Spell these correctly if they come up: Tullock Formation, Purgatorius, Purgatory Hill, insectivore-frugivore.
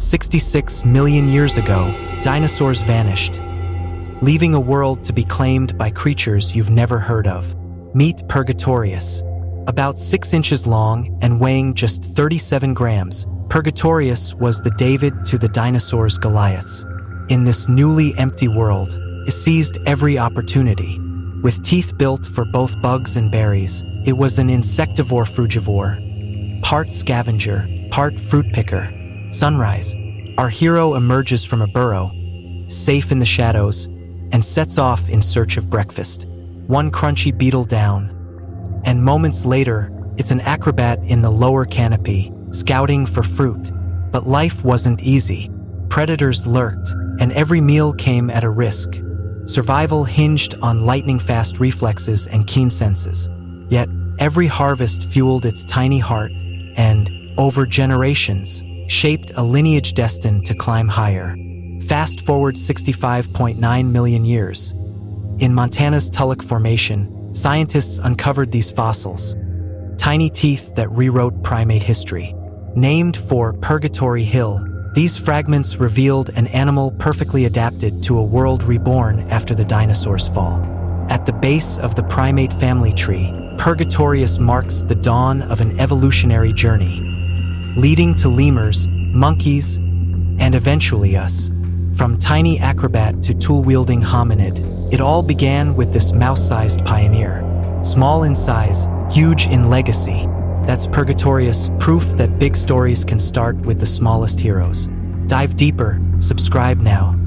66 million years ago, dinosaurs vanished, leaving a world to be claimed by creatures you've never heard of. Meet Purgatorius. About 6 inches long and weighing just 37 grams, Purgatorius was the David to the dinosaurs' Goliaths. In this newly empty world, it seized every opportunity. With teeth built for both bugs and berries, it was an insectivore frugivore, part scavenger, part fruit picker. Sunrise, our hero emerges from a burrow, safe in the shadows, and sets off in search of breakfast. One crunchy beetle down, and moments later, it's an acrobat in the lower canopy, scouting for fruit. But life wasn't easy. Predators lurked, and every meal came at a risk. Survival hinged on lightning-fast reflexes and keen senses. Yet, every harvest fueled its tiny heart and, over generations, shaped a lineage destined to climb higher. Fast forward 65.9 million years. In Montana's Tullock Formation, scientists uncovered these fossils, tiny teeth that rewrote primate history. Named for Purgatory Hill, these fragments revealed an animal perfectly adapted to a world reborn after the dinosaurs' fall. At the base of the primate family tree, Purgatorius marks the dawn of an evolutionary journey, leading to lemurs, monkeys, and eventually us. From tiny acrobat to tool-wielding hominid, it all began with this mouse-sized pioneer. Small in size, huge in legacy. That's Purgatorius, proof that big stories can start with the smallest heroes. Dive deeper, subscribe now.